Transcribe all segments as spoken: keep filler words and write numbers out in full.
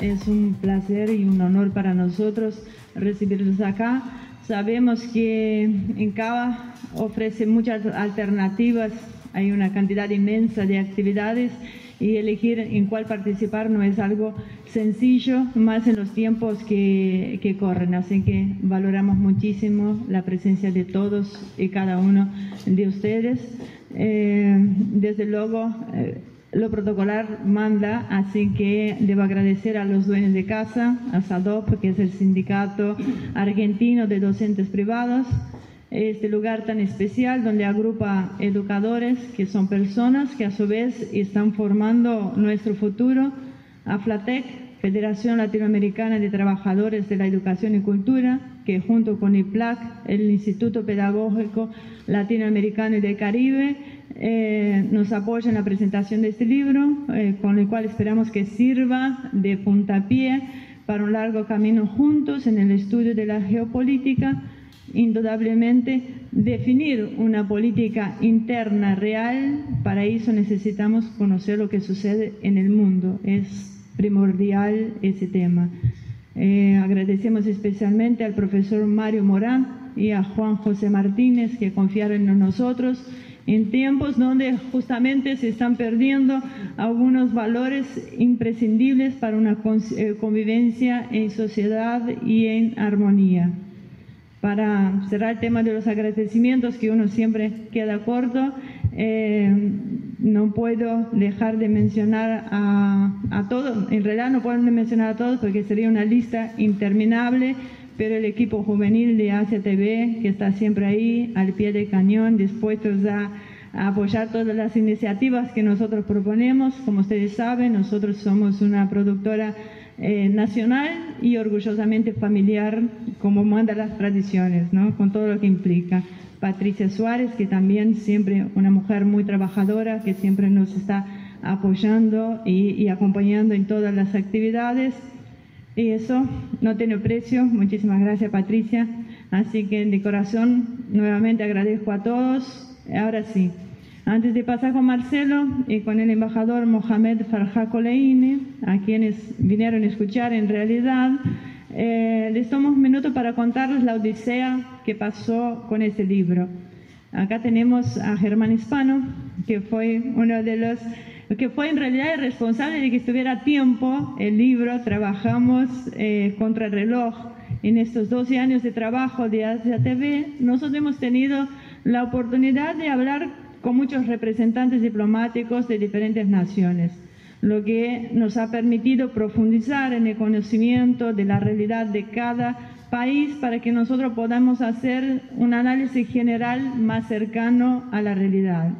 Es un placer y un honor para nosotros recibirlos acá. Sabemos que INCABA ofrece muchas alternativas, hay una cantidad inmensa de actividades y elegir en cuál participar no es algo sencillo, más en los tiempos que, que corren. Así que valoramos muchísimo la presencia de todos y cada uno de ustedes. Eh, desde luego, eh, lo protocolar manda, así que debo agradecer a los dueños de casa, a SADOP, que es el sindicato argentino de docentes privados, este lugar tan especial donde agrupa educadores que son personas que a su vez están formando nuestro futuro, AFLATEC, Federación Latinoamericana de Trabajadores de la Educación y Cultura, que junto con I P L A C, el Instituto Pedagógico Latinoamericano y del Caribe, eh, nos apoya en la presentación de este libro, eh, con el cual esperamos que sirva de puntapié para un largo camino juntos en el estudio de la geopolítica. Indudablemente, definir una política interna real, para eso necesitamos conocer lo que sucede en el mundo. Es primordial ese tema. Eh, agradecemos especialmente al profesor Mario Morán y a Juan José Martínez, que confiaron en nosotros en tiempos donde justamente se están perdiendo algunos valores imprescindibles para una convivencia en sociedad y en armonía. Para cerrar el tema de los agradecimientos, que uno siempre queda corto, eh, no puedo dejar de mencionar a, a todos, en realidad no puedo mencionar a todos porque sería una lista interminable, pero el equipo juvenil de AsiaTV, que está siempre ahí, al pie del cañón, dispuestos a, a apoyar todas las iniciativas que nosotros proponemos. Como ustedes saben, nosotros somos una productora Eh, nacional y orgullosamente familiar, como mandan las tradiciones, ¿no? Con todo lo que implica. Patricia Suárez, que también siempre una mujer muy trabajadora, que siempre nos está apoyando y, y acompañando en todas las actividades. Y eso no tiene precio. Muchísimas gracias, Patricia. Así que de corazón nuevamente agradezco a todos. Ahora sí, antes de pasar con Marcelo y con el embajador Mohammad Farhad Koleini, a quienes vinieron a escuchar en realidad, eh, les tomo un minuto para contarles la odisea que pasó con este libro. Acá tenemos a Germán Hispano, que fue uno de los, que fue en realidad el responsable de que estuviera a tiempo el libro. Trabajamos eh, contra el reloj. En estos doce años de trabajo de AsiaTV, nosotros hemos tenido la oportunidad de hablar con muchos representantes diplomáticos de diferentes naciones, lo que nos ha permitido profundizar en el conocimiento de la realidad de cada país para que nosotros podamos hacer un análisis general más cercano a la realidad.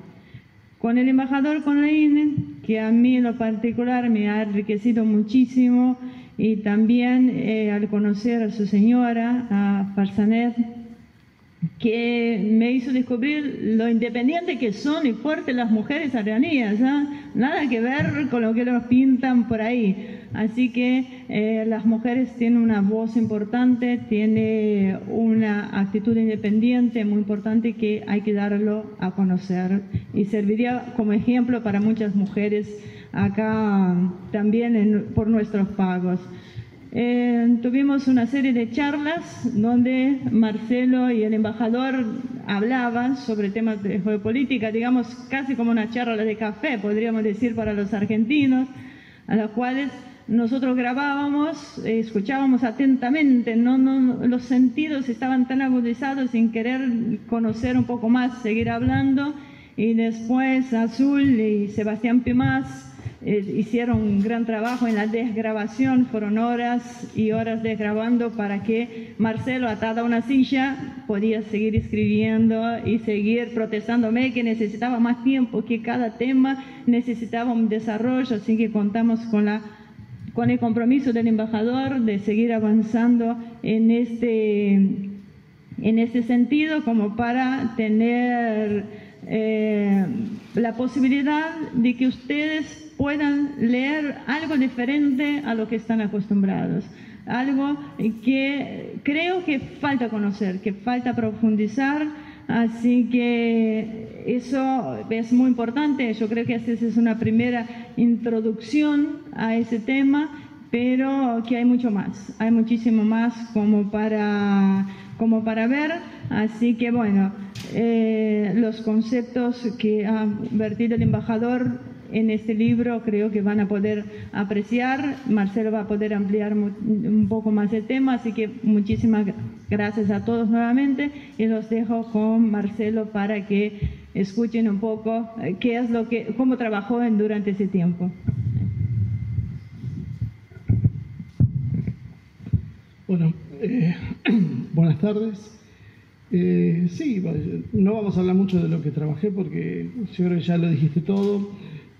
Con el embajador Koleini, que a mí en lo particular me ha enriquecido muchísimo, y también eh, al conocer a su señora, a Farzaneh, que me hizo descubrir lo independiente que son y fuertes las mujeres iraníes, ¿eh? Nada que ver con lo que nos pintan por ahí. Así que eh, las mujeres tienen una voz importante, tienen una actitud independiente muy importante que hay que darlo a conocer, y serviría como ejemplo para muchas mujeres acá también en, por nuestros pagos. Eh, tuvimos una serie de charlas donde Marcelo y el embajador hablaban sobre temas de geopolítica, digamos casi como una charla de café, podríamos decir, para los argentinos, a las cuales nosotros grabábamos, eh, escuchábamos atentamente, ¿no? No, los sentidos estaban tan agudizados sin querer conocer un poco más, seguir hablando, y después Azul y Sebastián Pimás hicieron un gran trabajo en la desgrabación, fueron horas y horas desgrabando para que Marcelo, atado a una silla, podía seguir escribiendo y seguir protestándome que necesitaba más tiempo, que cada tema necesitaba un desarrollo. Así que contamos con, la, con el compromiso del embajador de seguir avanzando en este, en este sentido, como para tener Eh, la posibilidad de que ustedes puedan leer algo diferente a lo que están acostumbrados, algo que creo que falta conocer, que falta profundizar. Así que eso es muy importante. Yo creo que esta es una primera introducción a ese tema, pero que hay mucho más, hay muchísimo más como para, como para ver, así que bueno, eh, los conceptos que ha vertido el embajador en este libro creo que van a poder apreciar. Marcelo va a poder ampliar un poco más el tema, así que muchísimas gracias a todos nuevamente y los dejo con Marcelo para que escuchen un poco qué es lo que, cómo trabajó en, durante ese tiempo. Bueno, eh, buenas tardes. Eh, sí, no vamos a hablar mucho de lo que trabajé porque yo creo que ya lo dijiste todo.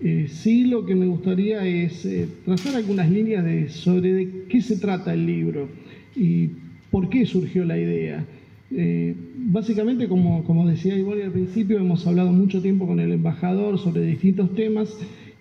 Eh, sí, lo que me gustaría es eh, trazar algunas líneas de, sobre de qué se trata el libro y por qué surgió la idea. Eh, básicamente, como, como decía Ivonne al principio, hemos hablado mucho tiempo con el embajador sobre distintos temas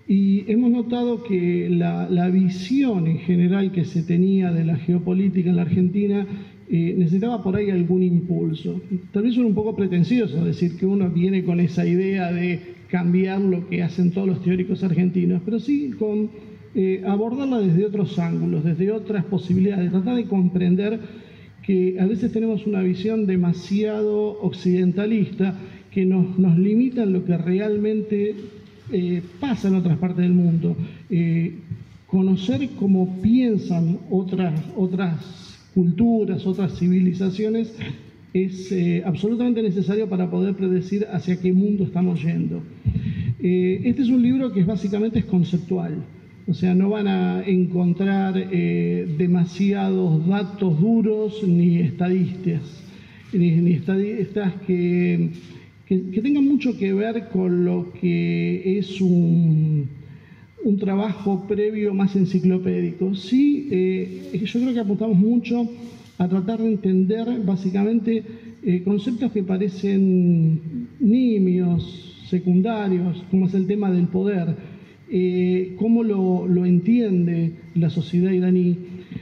y hemos notado que la, la visión en general que se tenía de la geopolítica en la Argentina eh, necesitaba por ahí algún impulso. Tal vez suena un poco pretencioso decir que uno viene con esa idea de cambiar lo que hacen todos los teóricos argentinos, pero sí con eh, abordarla desde otros ángulos, desde otras posibilidades, tratar de comprender que a veces tenemos una visión demasiado occidentalista que nos, nos limita en lo que realmente Eh, pasa en otras partes del mundo. Eh, conocer cómo piensan otras, otras culturas, otras civilizaciones es eh, absolutamente necesario para poder predecir hacia qué mundo estamos yendo. Eh, este es un libro que es básicamente es conceptual, o sea, no van a encontrar eh, demasiados datos duros ni estadísticas, ni, ni estadísticas que... Que, que tenga mucho que ver con lo que es un, un trabajo previo más enciclopédico. Sí, eh, yo creo que apuntamos mucho a tratar de entender básicamente eh, conceptos que parecen nimios, secundarios, como es el tema del poder, eh, cómo lo, lo entiende la sociedad iraní,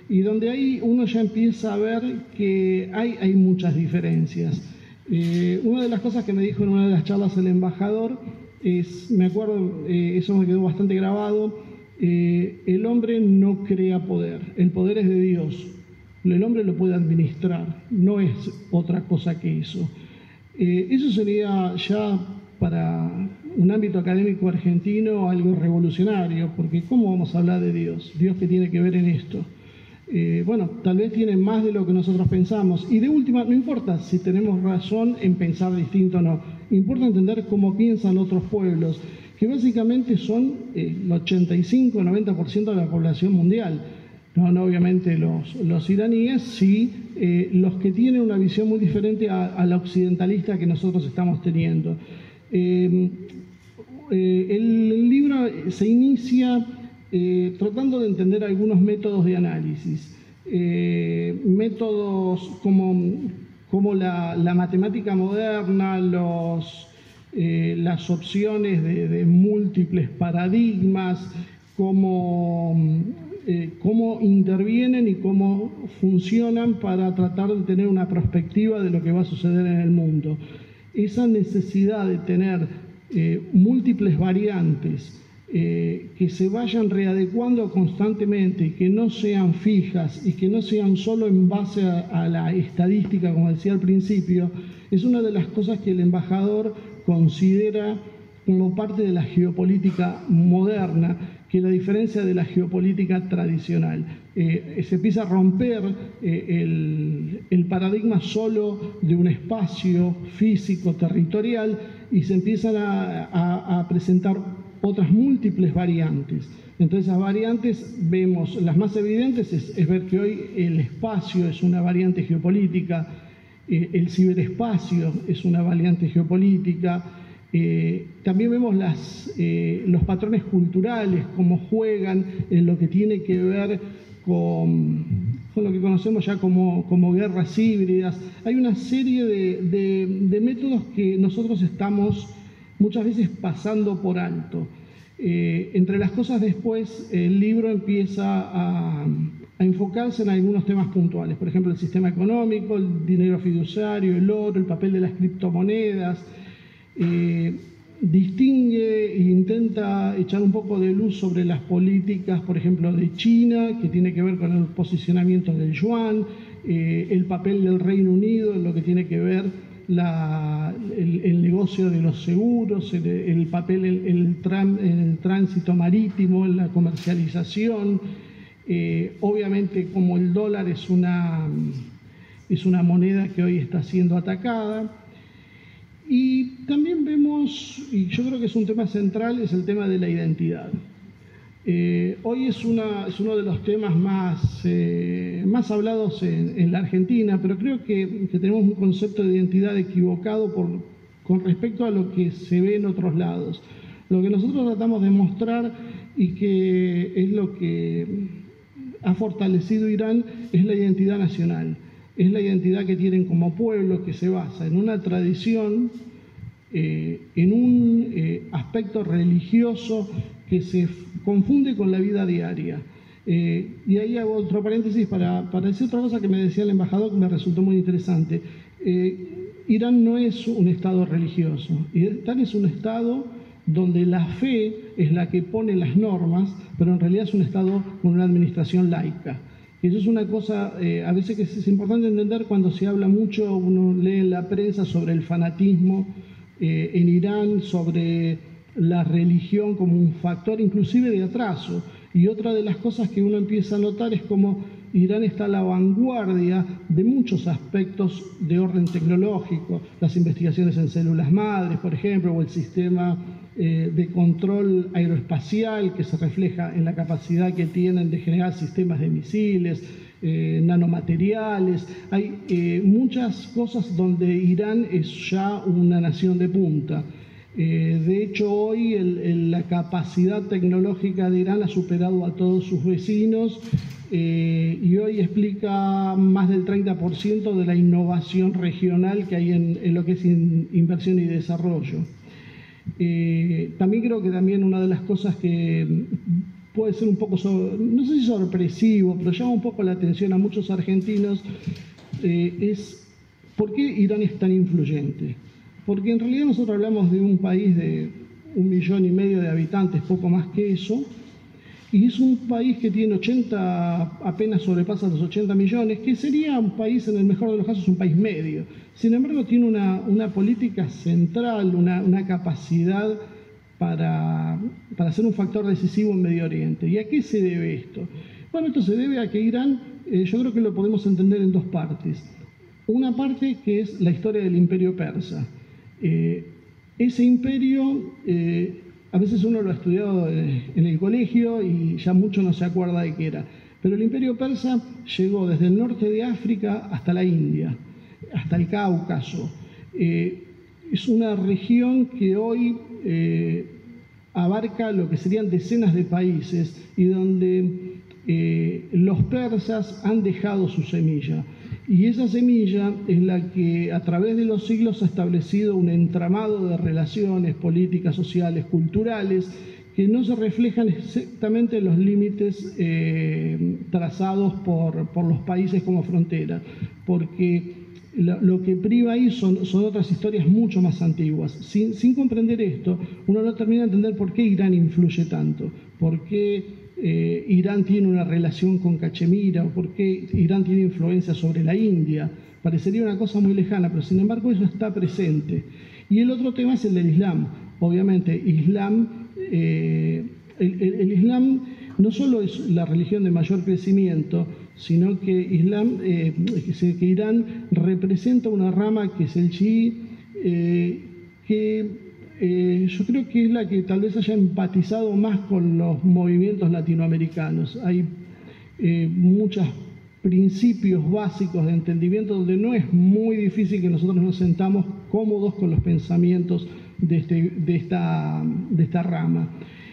y donde ahí uno ya empieza a ver que hay, hay muchas diferencias. Eh, una de las cosas que me dijo en una de las charlas el embajador es, me acuerdo, eh, eso me quedó bastante grabado, eh, el hombre no crea poder, el poder es de Dios, el hombre lo puede administrar, no es otra cosa que eso. Eh, eso sería ya para un ámbito académico argentino algo revolucionario, porque ¿cómo vamos a hablar de Dios? ¿Dios qué tiene que ver en esto? Eh, bueno, tal vez tienen más de lo que nosotros pensamos. Y de última, no importa si tenemos razón en pensar distinto o no, importa entender cómo piensan otros pueblos, que básicamente son eh, el ochenta y cinco a noventa por ciento de la población mundial. No, no obviamente los, los iraníes, sí eh, los que tienen una visión muy diferente a, a la occidentalista que nosotros estamos teniendo. Eh, eh, el libro se inicia Eh, tratando de entender algunos métodos de análisis, eh, métodos como, como la, la matemática moderna, los, eh, las opciones de, de múltiples paradigmas, cómo, eh, cómo intervienen y cómo funcionan para tratar de tener una perspectiva de lo que va a suceder en el mundo. Esa necesidad de tener eh, múltiples variantes, Eh, que se vayan readecuando constantemente, que no sean fijas y que no sean solo en base a, a la estadística, como decía al principio, es una de las cosas que el embajador considera como parte de la geopolítica moderna, que es la diferencia de la geopolítica tradicional. Eh, se empieza a romper eh, el, el paradigma solo de un espacio físico, territorial, y se empiezan a, a, a presentar otras múltiples variantes. Entre esas variantes vemos, las más evidentes es, es ver que hoy el espacio es una variante geopolítica, eh, el ciberespacio es una variante geopolítica, eh, también vemos las, eh, los patrones culturales, cómo juegan en lo que tiene que ver con, con lo que conocemos ya como, como guerras híbridas. Hay una serie de, de, de métodos que nosotros estamos muchas veces pasando por alto. Eh, entre las cosas después, el libro empieza a, a enfocarse en algunos temas puntuales, por ejemplo, el sistema económico, el dinero fiduciario, el oro, el papel de las criptomonedas. Eh, distingue e intenta echar un poco de luz sobre las políticas, por ejemplo, de China, que tiene que ver con el posicionamiento del yuan, eh, el papel del Reino Unido en lo que tiene que ver la, el, el negocio de los seguros, el, el papel en el, el, tran, el tránsito marítimo, en la comercialización. Eh, obviamente, como el dólar es una, es una moneda que hoy está siendo atacada. Y también vemos, y yo creo que es un tema central, es el tema de la identidad. Eh, hoy es, una, es uno de los temas más, eh, más hablados en, en la Argentina, pero creo que, que tenemos un concepto de identidad equivocado por, con respecto a lo que se ve en otros lados. Lo que nosotros tratamos de mostrar y que es lo que ha fortalecido Irán es la identidad nacional. Es la identidad que tienen como pueblo, que se basa en una tradición, eh, en un eh, aspecto religioso que se confunde con la vida diaria. Eh, y ahí hago otro paréntesis para, para decir otra cosa que me decía el embajador que me resultó muy interesante. Eh, Irán no es un estado religioso. Irán es un estado donde la fe es la que pone las normas, pero en realidad es un estado con una administración laica. Eso es una cosa, eh, a veces que es importante entender cuando se habla mucho, uno lee en la prensa sobre el fanatismo eh, en Irán, sobre la religión como un factor inclusive de atraso. Y otra de las cosas que uno empieza a notar es como Irán está a la vanguardia de muchos aspectos de orden tecnológico, las investigaciones en células madres, por ejemplo, o el sistema eh, de control aeroespacial que se refleja en la capacidad que tienen de generar sistemas de misiles, eh, nanomateriales. Hay eh, muchas cosas donde Irán es ya una nación de punta. Eh, de hecho, hoy el, el, la capacidad tecnológica de Irán ha superado a todos sus vecinos eh, y hoy explica más del treinta por ciento de la innovación regional que hay en, en lo que es in, inversión y desarrollo. Eh, también creo que también una de las cosas que puede ser un poco, sobre, no sé si sorpresivo, pero llama un poco la atención a muchos argentinos eh, es ¿por qué Irán es tan influyente? Porque en realidad nosotros hablamos de un país de un millón y medio de habitantes, poco más que eso, y es un país que tiene ochenta, apenas sobrepasa los ochenta millones, que sería un país, en el mejor de los casos, un país medio. Sin embargo, tiene una, una política central, una, una capacidad para, para ser un factor decisivo en Medio Oriente. ¿Y a qué se debe esto? Bueno, esto se debe a que Irán, eh, yo creo que lo podemos entender en dos partes. Una parte que es la historia del imperio persa. Eh, ese imperio, eh, a veces uno lo ha estudiado en el colegio y ya mucho no se acuerda de qué era, pero el imperio persa llegó desde el norte de África hasta la India, hasta el Cáucaso. Eh, es una región que hoy eh, abarca lo que serían decenas de países y donde eh, los persas han dejado su semilla. Y esa semilla es la que a través de los siglos ha establecido un entramado de relaciones políticas, sociales, culturales, que no se reflejan exactamente en los límites eh, trazados por, por los países como frontera, porque lo, lo que priva ahí son, son otras historias mucho más antiguas. Sin, sin comprender esto, uno no termina de entender por qué Irán influye tanto, por qué Eh, Irán tiene una relación con Cachemira, o por qué Irán tiene influencia sobre la India. Parecería una cosa muy lejana, pero sin embargo eso está presente. Y el otro tema es el del Islam. Obviamente, Islam, eh, el, el, el Islam no solo es la religión de mayor crecimiento, sino que, Islam, eh, que Irán representa una rama que es el chií, eh, que... Eh, yo creo que es la que tal vez haya empatizado más con los movimientos latinoamericanos. Hay eh, muchos principios básicos de entendimiento donde no es muy difícil que nosotros nos sentamos cómodos con los pensamientos de, este, de, esta, de esta rama.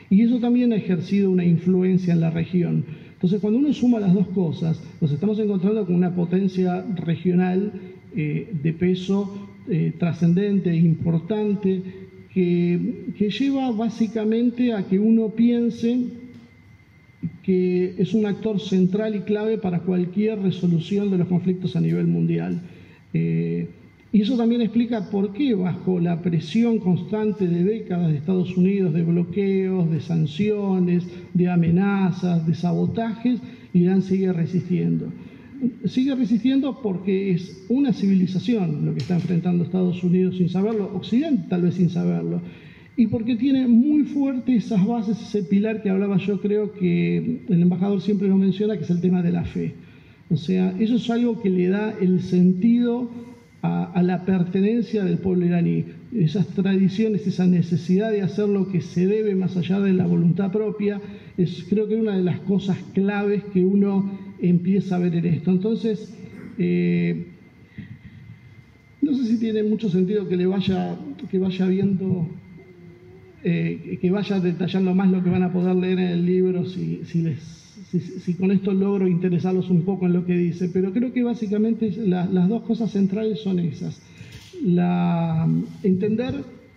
Y eso también ha ejercido una influencia en la región. Entonces, cuando uno suma las dos cosas, nos estamos encontrando con una potencia regional eh, de peso eh, trascendente, importante, Que, que lleva básicamente a que uno piense que es un actor central y clave para cualquier resolución de los conflictos a nivel mundial. Eh, Y eso también explica por qué, bajo la presión constante de décadas de Estados Unidos, de bloqueos, de sanciones, de amenazas, de sabotajes, Irán sigue resistiendo. Sigue resistiendo porque es una civilización lo que está enfrentando Estados Unidos sin saberlo, Occidente tal vez sin saberlo, y porque tiene muy fuerte esas bases, ese pilar que hablaba yo, creo que el embajador siempre nos menciona, que es el tema de la fe. O sea, eso es algo que le da el sentido A, a la pertenencia del pueblo iraní, esas tradiciones, esa necesidad de hacer lo que se debe más allá de la voluntad propia, es creo que una de las cosas claves que uno empieza a ver en esto. Entonces, eh, no sé si tiene mucho sentido que le vaya, que vaya viendo, eh, que vaya detallando más lo que van a poder leer en el libro, si, si les... Si, si con esto logro interesarlos un poco en lo que dice, pero creo que básicamente la, las dos cosas centrales son esas. La, entender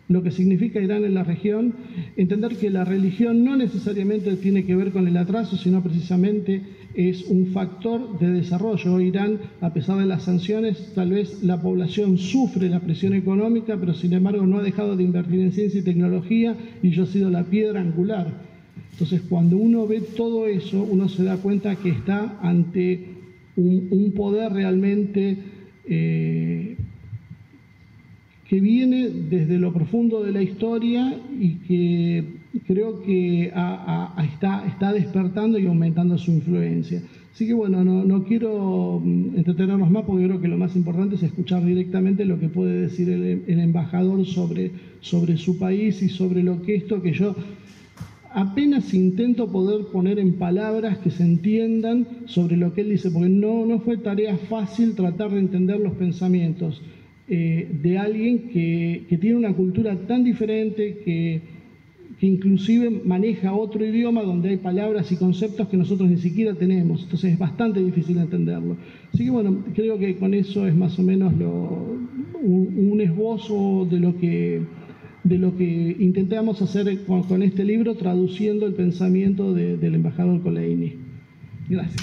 lo que significa Irán en la región, entender que la religión no necesariamente tiene que ver con el atraso, sino precisamente es un factor de desarrollo. Irán, a pesar de las sanciones, tal vez la población sufre la presión económica, pero sin embargo no ha dejado de invertir en ciencia y tecnología, y yo he sido la piedra angular. Entonces, cuando uno ve todo eso, uno se da cuenta que está ante un, un poder realmente eh, que viene desde lo profundo de la historia y que creo que a, a, a está, está despertando y aumentando su influencia. Así que bueno, no, no quiero entretenernos más, porque creo que lo más importante es escuchar directamente lo que puede decir el, el embajador sobre, sobre su país y sobre lo que esto que yo... apenas intento poder poner en palabras que se entiendan sobre lo que él dice, porque no, no fue tarea fácil tratar de entender los pensamientos eh, de alguien que, que tiene una cultura tan diferente, que, que inclusive maneja otro idioma donde hay palabras y conceptos que nosotros ni siquiera tenemos. Entonces es bastante difícil entenderlo. Así que bueno, creo que con eso es más o menos lo, un, un esbozo de lo que... de lo que intentamos hacer con, con este libro, traduciendo el pensamiento de, del embajador Koleini. Gracias.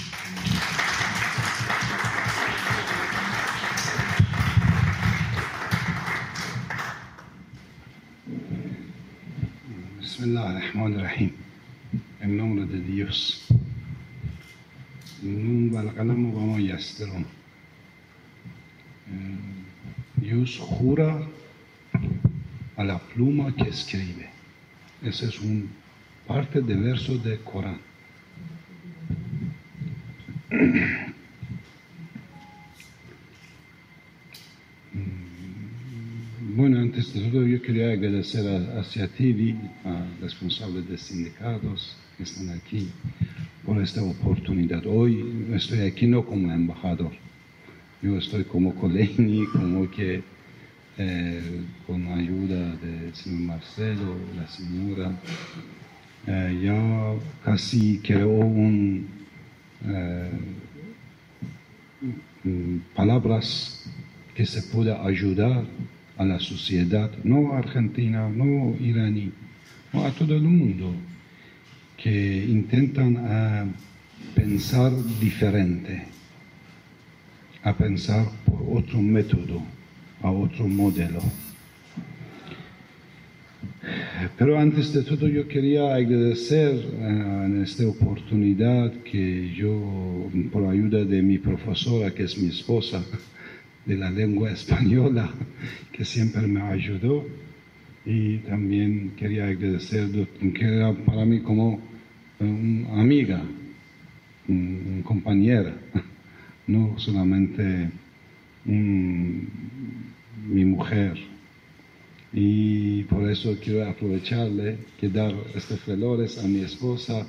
Bismillahirrahmanirrahim. En nombre de Dios. Dios jura a la pluma que escribe. Esa es una parte de verso del Corán. Bueno, antes de todo yo quería agradecer a AsiaTV, a responsables de sindicatos que están aquí, por esta oportunidad. Hoy estoy aquí no como embajador, yo estoy como Koleini, como que Eh, con ayuda del señor Marcelo, la señora, eh, ya casi creó un, eh, palabras que se puede ayudar a la sociedad, no argentina, no iraní, no a todo el mundo, que intentan eh, pensar diferente, a pensar por otro método, a otro modelo. Pero antes de todo yo quería agradecer uh, en esta oportunidad que yo, por ayuda de mi profesora, que es mi esposa, de la lengua española, que siempre me ayudó, y también quería agradecer, que era para mí como una amiga, una compañera, no solamente un... mi mujer, y por eso quiero aprovecharle que dar estos flores a mi esposa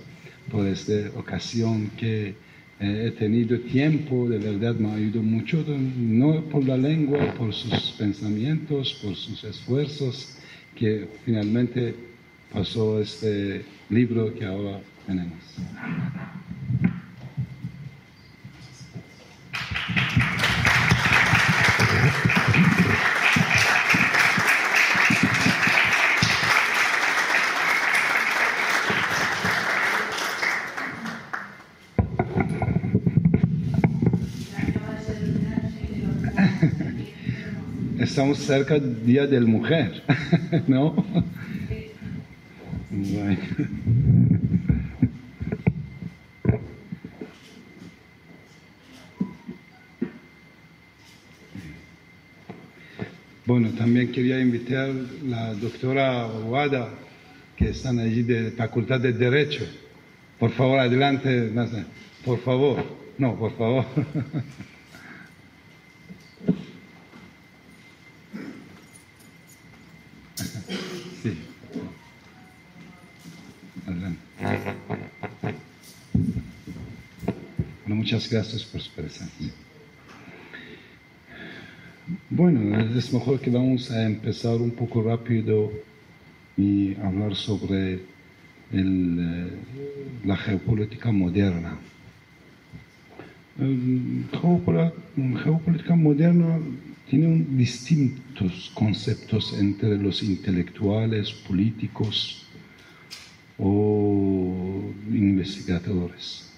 por esta ocasión que eh, he tenido tiempo, de verdad me ha ayudado mucho, no por la lengua, por sus pensamientos, por sus esfuerzos, que finalmente pasó este libro que ahora tenemos. estamos cerca del Día de la Mujer, ¿no? Bueno. Bueno, también quería invitar a la doctora Uwada, que están allí de Facultad de Derecho. Por favor, adelante, por favor, no, por favor. Sí. Adelante. Bueno, muchas gracias por su presencia. Bueno, es mejor que vamos a empezar un poco rápido y hablar sobre el, la geopolítica moderna. La geopolítica moderna tiene distintos conceptos entre los intelectuales, políticos o investigadores.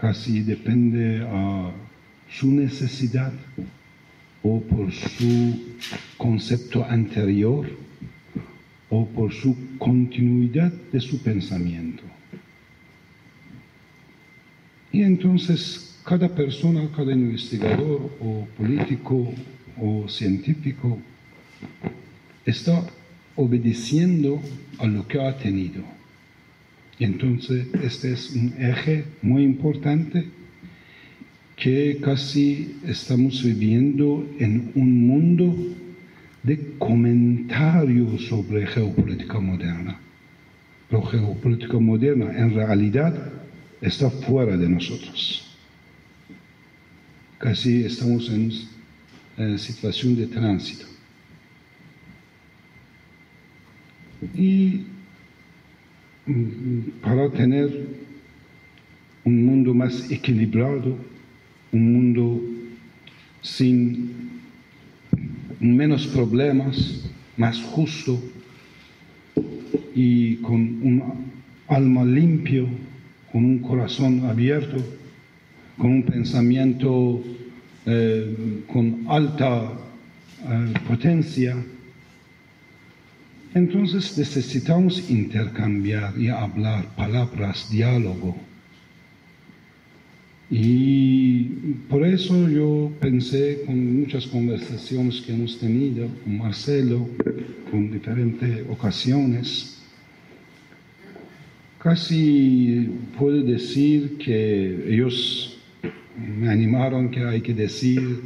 Casi depende a su necesidad o por su concepto anterior o por su continuidad de su pensamiento. Y entonces cada persona, cada investigador o político o científico está obedeciendo a lo que ha tenido. Y entonces este es un eje muy importante que casi estamos viviendo en un mundo de comentarios sobre geopolítica moderna. La geopolítica moderna en realidad está fuera de nosotros. Casi estamos en eh, situación de tránsito. Y para tener un mundo más equilibrado, un mundo sin menos problemas, más justo y con un alma limpio, con un corazón abierto, con un pensamiento eh, con alta eh, potencia. Entonces necesitamos intercambiar y hablar palabras, diálogo. Y por eso yo pensé con muchas conversaciones que hemos tenido con Marcelo, con diferentes ocasiones, casi puedo decir que ellos me animaron que hay que decir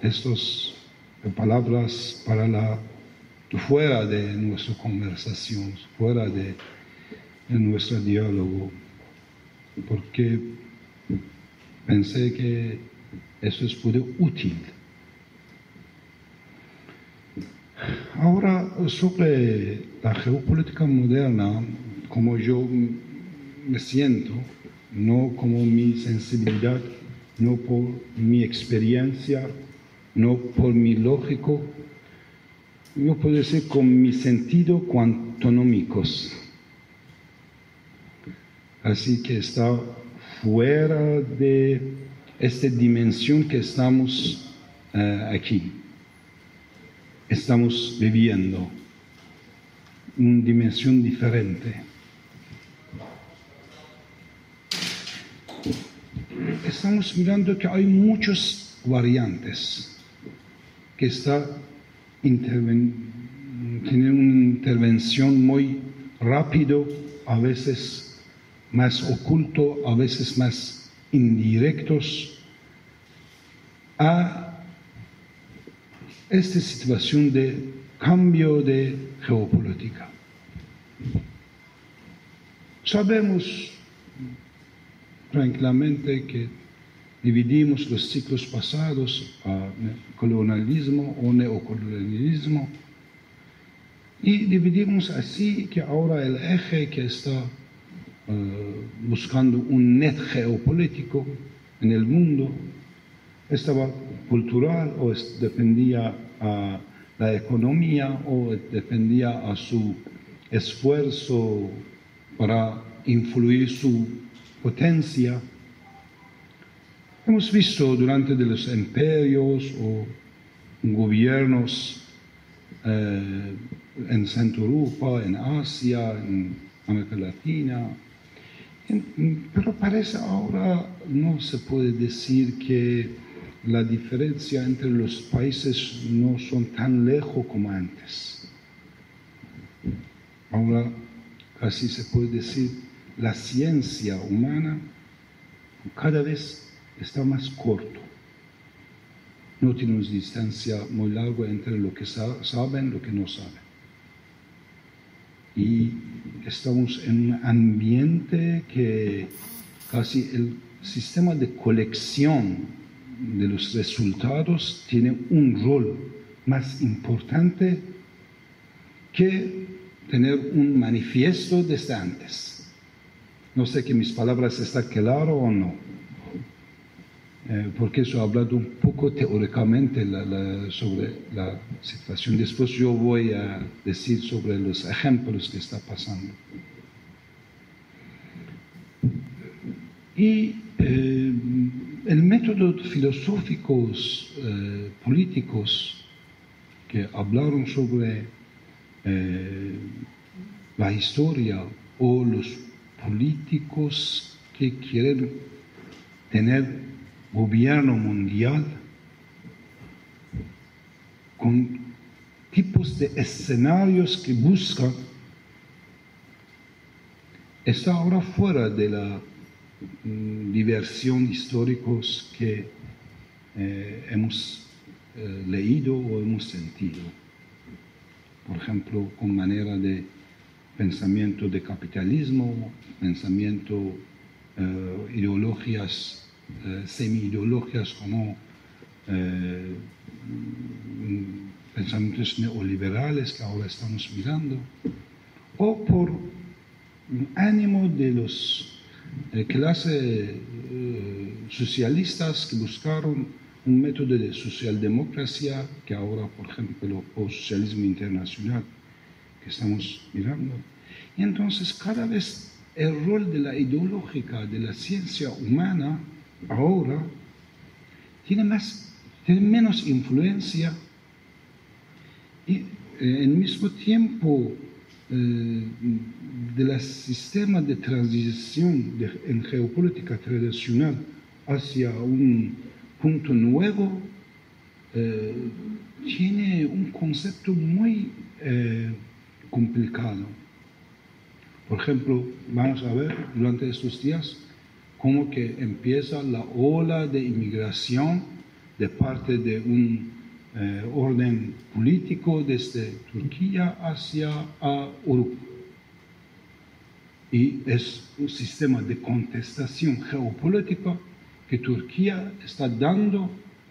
estas palabras para la, fuera de nuestra conversación, fuera de, de nuestro diálogo, porque pensé que eso es muy útil. Ahora, sobre la geopolítica moderna, como yo me siento, no como mi sensibilidad, no por mi experiencia, no por mi lógico, yo puedo decir con mis sentidos cuantonómicos. Así que está fuera de esta dimensión que estamos uh, aquí, estamos viviendo una dimensión diferente. Estamos mirando que hay muchas variantes que está tiene una intervención muy rápido, a veces más oculto, a veces más indirectos, a esta situación de cambio de geopolítica. Sabemos tranquilamente que dividimos los ciclos pasados a colonialismo o neocolonialismo y dividimos así que ahora el eje que está Uh, buscando un net geopolítico en el mundo, estaba cultural o es, dependía a la economía o dependía a su esfuerzo para influir su potencia. Hemos visto durante de los imperios o gobiernos eh, en Centro Europa, en Asia, en América Latina, en, pero parece ahora no se puede decir que la diferencia entre los países no son tan lejos como antes. Ahora casi se puede decir la ciencia humana cada vez está más corto. No tenemos distancia muy larga entre lo que saben y lo que no saben. Y estamos en un ambiente que casi el sistema de colección de los resultados tiene un rol más importante que tener un manifiesto desde antes. No sé que mis palabras están claras o no. Eh, porque eso ha hablado un poco teóricamente la, la, sobre la situación. Después yo voy a decir sobre los ejemplos que está pasando. Y eh, el método filosófico, eh, políticos que hablaron sobre eh, la historia o los políticos que quieren tener gobierno mundial con tipos de escenarios que buscan está ahora fuera de la mm, diversión históricos que eh, hemos eh, leído o hemos sentido, por ejemplo con manera de pensamiento de capitalismo, pensamiento eh, ideologías Eh, semi-ideologías como eh, pensamientos neoliberales que ahora estamos mirando, o por ánimo de los eh, clases eh, socialistas que buscaron un método de socialdemocracia que ahora, por ejemplo, o socialismo internacional que estamos mirando. Y entonces cada vez el rol de la ideológica, de la ciencia humana ahora tiene, más, tiene menos influencia y eh, al mismo tiempo eh, del sistema de transición de, en geopolítica tradicional hacia un punto nuevo eh, tiene un concepto muy eh, complicado. Por ejemplo, vamos a ver durante estos días como que empieza la ola de inmigración de parte de un eh, orden político desde Turquía hacia a Europa. Y es un sistema de contestación geopolítica que Turquía está dando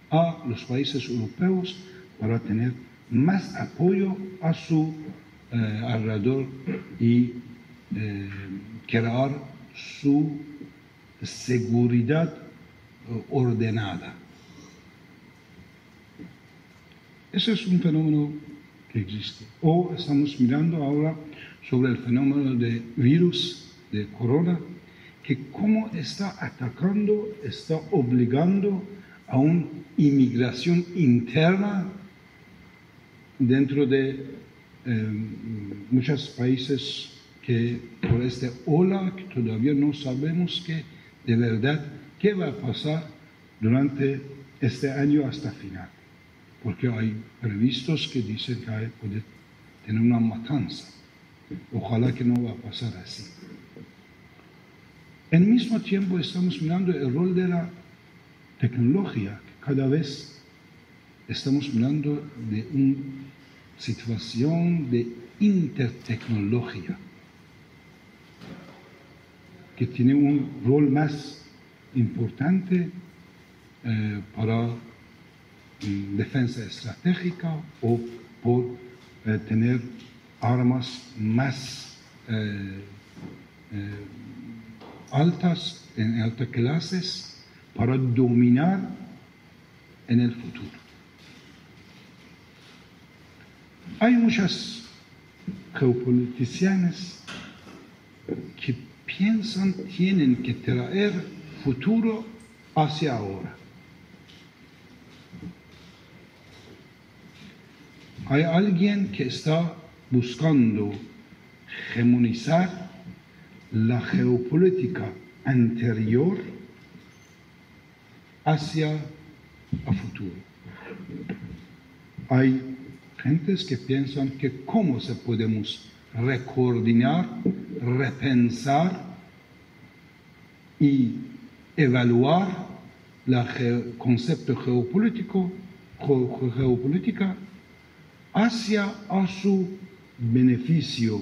a los países europeos para tener más apoyo a su eh, alrededor y eh, crear su seguridad ordenada. Ese es un fenómeno que existe. O estamos mirando ahora sobre el fenómeno de virus, de corona, que cómo está atacando, está obligando a una inmigración interna dentro de eh, muchos países que por esta ola que todavía no sabemos que de verdad, ¿qué va a pasar durante este año hasta final? Porque hay previstos que dicen que hay, puede tener una matanza. Ojalá que no va a pasar así. Al mismo tiempo estamos mirando el rol de la tecnología, que cada vez estamos mirando de una situación de intertecnología, que tiene un rol más importante eh, para mm, defensa estratégica o por eh, tener armas más eh, eh, altas, en altas clases, para dominar en el futuro. Hay muchas geopoliticianas que piensan, tienen que traer futuro hacia ahora. Hay alguien que está buscando hegemonizar la geopolítica anterior hacia el futuro. Hay gentes que piensan que cómo se podemos recoordinar, repensar y evaluar el concepto geopolítico, geopolítica hacia a su beneficio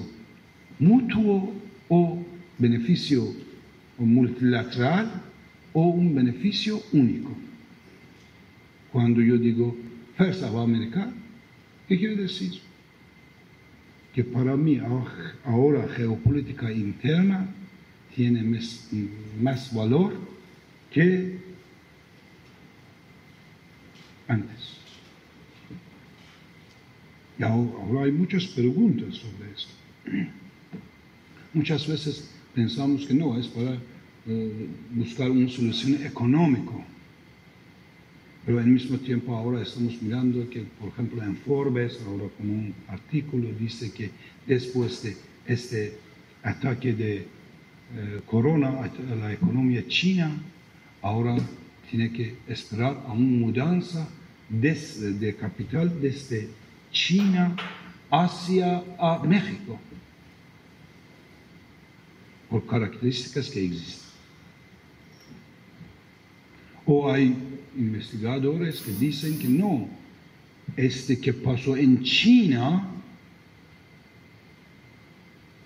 mutuo o beneficio multilateral o un beneficio único. Cuando yo digo First of America, ¿qué quiere decir? Que para mí ahora geopolítica interna tiene más, más valor que antes. Y ahora hay muchas preguntas sobre esto. Muchas veces pensamos que no, es para eh, buscar una solución económica. Pero al mismo tiempo ahora estamos mirando que, por ejemplo, en Forbes, ahora como un artículo, dice que después de este ataque de eh, corona a la economía china, ahora tiene que esperar a una mudanza desde, de capital desde China hacia a México, por características que existen. O hay investigadores que dicen que no, este que pasó en China,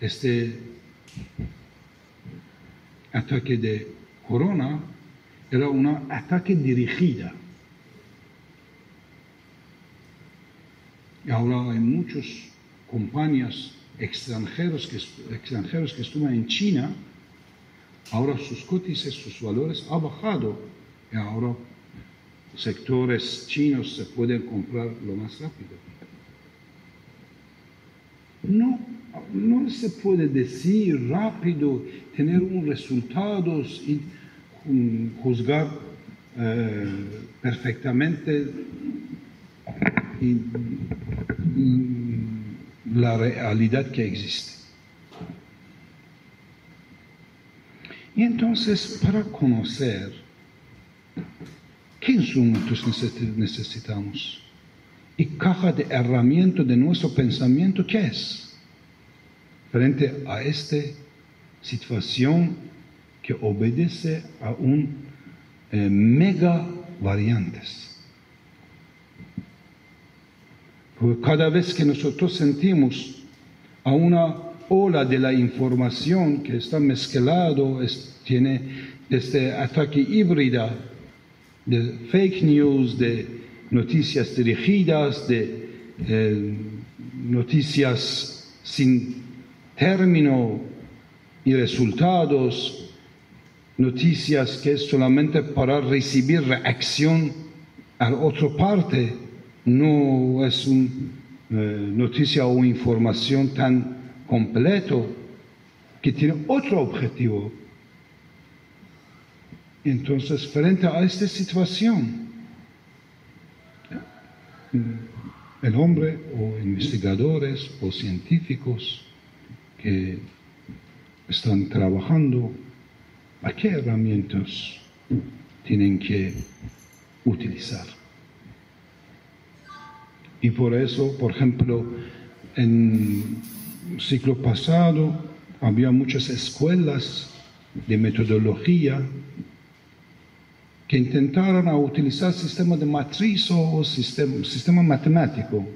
este ataque de corona, era un ataque dirigido. Y ahora hay muchas compañías extranjeras que, extranjeros que estuvieron en China, ahora sus cótices, sus valores han bajado y ahora sectores chinos se pueden comprar lo más rápido. No, no se puede decir rápido, tener un resultado y juzgar eh, perfectamente y, y la realidad que existe. Y entonces, para conocer ¿qué instrumentos necesitamos? ¿Y caja de herramientas de nuestro pensamiento qué es? Frente a esta situación que obedece a un eh, mega variantes. Porque cada vez que nosotros sentimos a una ola de la información que está mezclado, es, tiene este ataque híbrida, de fake news, de noticias dirigidas, de eh, noticias sin término y resultados, noticias que es solamente para recibir reacción a otra parte, no es una eh, noticia o información tan completo que tiene otro objetivo. Entonces, frente a esta situación, el hombre o investigadores o científicos que están trabajando, ¿a qué herramientas tienen que utilizar? Y por eso, por ejemplo, en el siglo pasado había muchas escuelas de metodología que intentaron a utilizar sistema de matriz o sistema, sistema matemático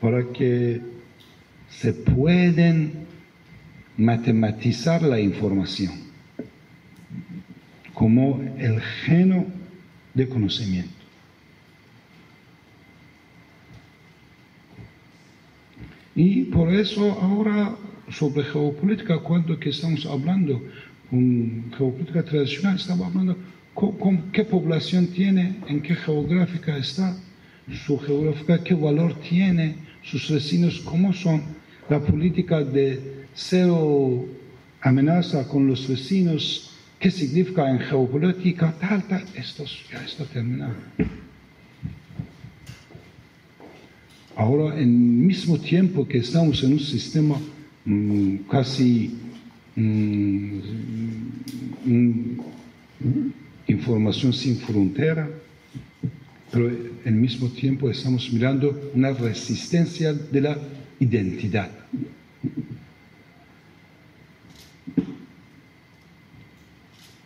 para que se pueden matematizar la información como el genio de conocimiento. Y por eso ahora sobre geopolítica, cuando que estamos hablando con geopolítica tradicional, estamos hablando con, con qué población tiene, en qué geográfica está, su geográfica, qué valor tiene, sus vecinos cómo son, la política de cero amenaza con los vecinos ¿Qué significa en geopolítica tal, tal? Esto, ya está terminado. Ahora, en mismo tiempo que estamos en un sistema mmm, casi mmm, mmm, información sin frontera, pero al mismo tiempo estamos mirando una resistencia de la identidad.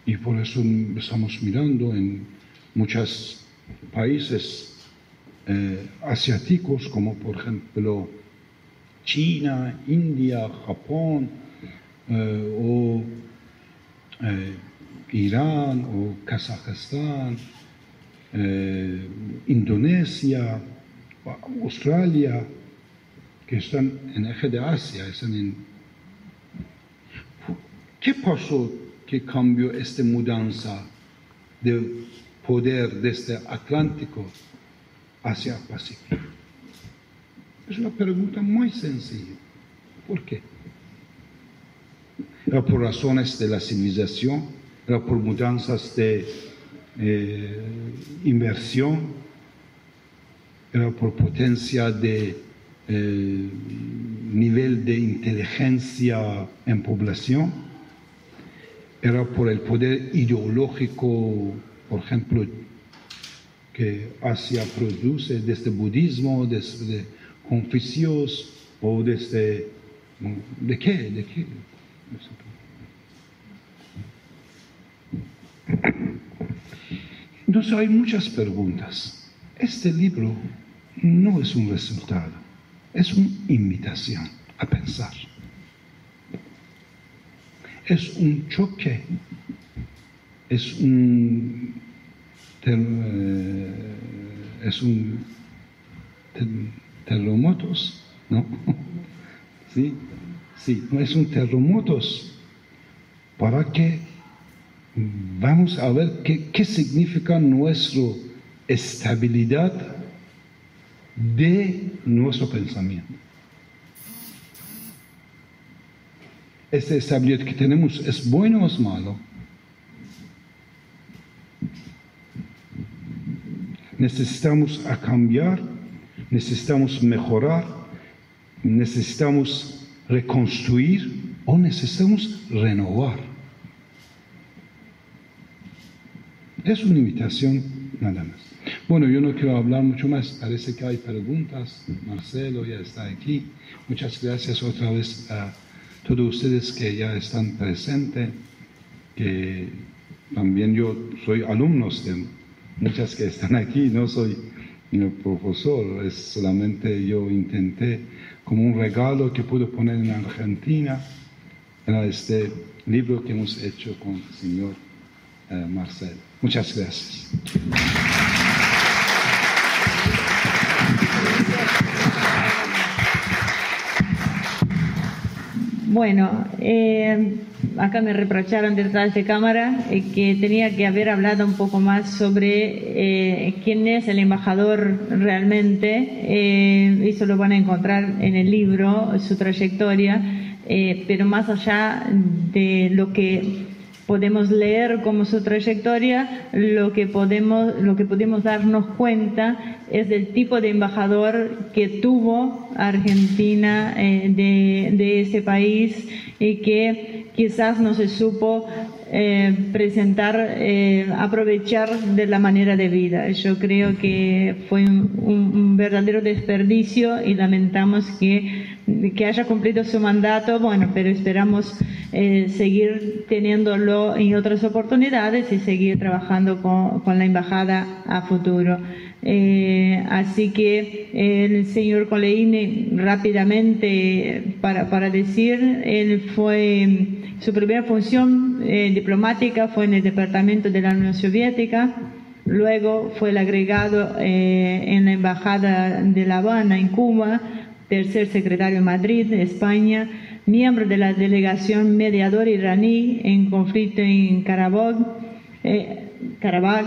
Y por eso estamos mirando en muchos países eh, asiáticos, como por ejemplo China, India, Japón, eh, o eh, Irán, o Kazajistán, eh, Indonesia, Australia, que están en el eje de Asia. Están en... ¿Qué pasó? ¿Qué cambió esta mudanza de poder desde Atlántico hacia Pacífico? Es una pregunta muy sencilla. ¿Por qué? Era por razones de la civilización, era por mudanzas de eh, inversión, era por potencia de eh, nivel de inteligencia en población. Era por el poder ideológico, por ejemplo, que Asia produce desde budismo, desde Confucio, o desde... ¿De qué? ¿De qué? Entonces hay muchas preguntas. Este libro no es un resultado, es una invitación a pensar. Es un choque, es un, ter, es un ter, terremotos, ¿no? Sí, sí, es un terremotos para que vamos a ver qué, qué significa nuestra estabilidad de nuestro pensamiento. Esta estabilidad que tenemos, ¿es bueno o es malo? Necesitamos a cambiar, necesitamos mejorar, necesitamos reconstruir o necesitamos renovar. Es una invitación nada más. Bueno, yo no quiero hablar mucho más, parece que hay preguntas. Marcelo ya está aquí. Muchas gracias otra vez a todos ustedes que ya están presentes, que también yo soy alumnos de muchas que están aquí, no soy profesor, es solamente yo intenté como un regalo que puedo poner en Argentina, era este libro que hemos hecho con el señor eh, Marcelo. Muchas gracias. Bueno, eh, acá me reprocharon detrás de cámara eh, que tenía que haber hablado un poco más sobre eh, quién es el embajador realmente. Eh, eso lo van a encontrar en el libro, su trayectoria, eh, pero más allá de lo que podemos leer como su trayectoria, lo que podemos, lo que podemos darnos cuenta es del tipo de embajador que tuvo Argentina eh, de, de ese país y que quizás no se supo eh, presentar, eh, aprovechar de la manera de vida. Yo creo que fue un, un, un verdadero desperdicio y lamentamos que que haya cumplido su mandato, bueno, pero esperamos eh, seguir teniéndolo en otras oportunidades y seguir trabajando con, con la embajada a futuro. Eh, así que el señor Koleini, rápidamente para, para decir, él fue, su primera función eh, diplomática fue en el Departamento de la Unión Soviética, luego fue el agregado eh, en la Embajada de La Habana, en Cuba, tercer secretario en Madrid, España, miembro de la delegación mediadora iraní en conflicto en Karabaj, eh, Karabaj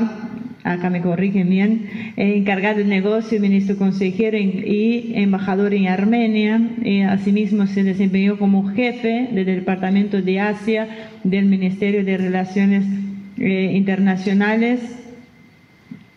acá me corrigen bien, encargado de negocio, ministro consejero y embajador en Armenia. Asimismo se desempeñó como jefe del Departamento de Asia del Ministerio de Relaciones Internacionales,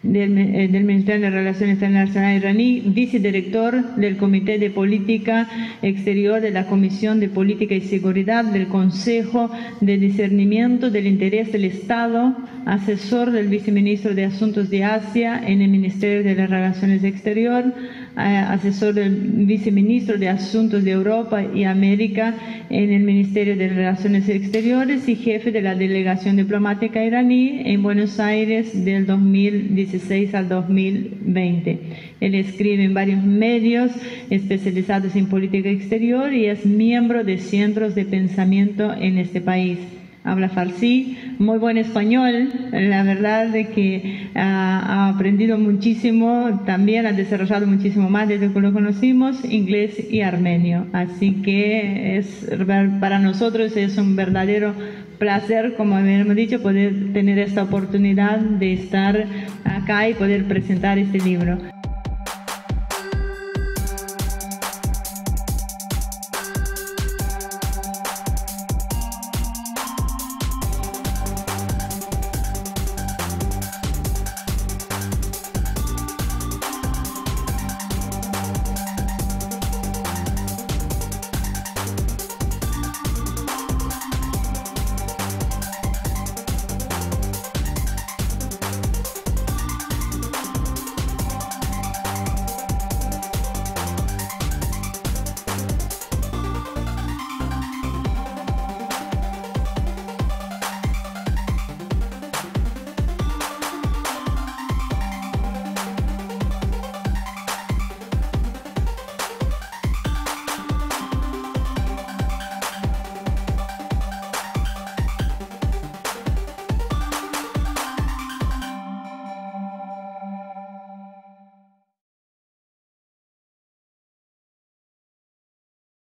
del, del Ministerio de Relaciones Internacionales iraní, vicedirector del Comité de Política Exterior de la Comisión de Política y Seguridad del Consejo de Discernimiento del Interés del Estado, asesor del viceministro de Asuntos de Asia en el Ministerio de las Relaciones Exteriores, asesor del viceministro de Asuntos de Europa y América en el Ministerio de Relaciones Exteriores y jefe de la Delegación Diplomática iraní en Buenos Aires del dos mil dieciséis al dos mil veinte. Él escribe en varios medios especializados en política exterior y es miembro de centros de pensamiento en este país. Habla farsi, muy buen español, la verdad de que ha, ha aprendido muchísimo, también ha desarrollado muchísimo más desde que lo conocimos, inglés y armenio. Así que es, para nosotros es un verdadero placer, como habíamos dicho, poder tener esta oportunidad de estar acá y poder presentar este libro.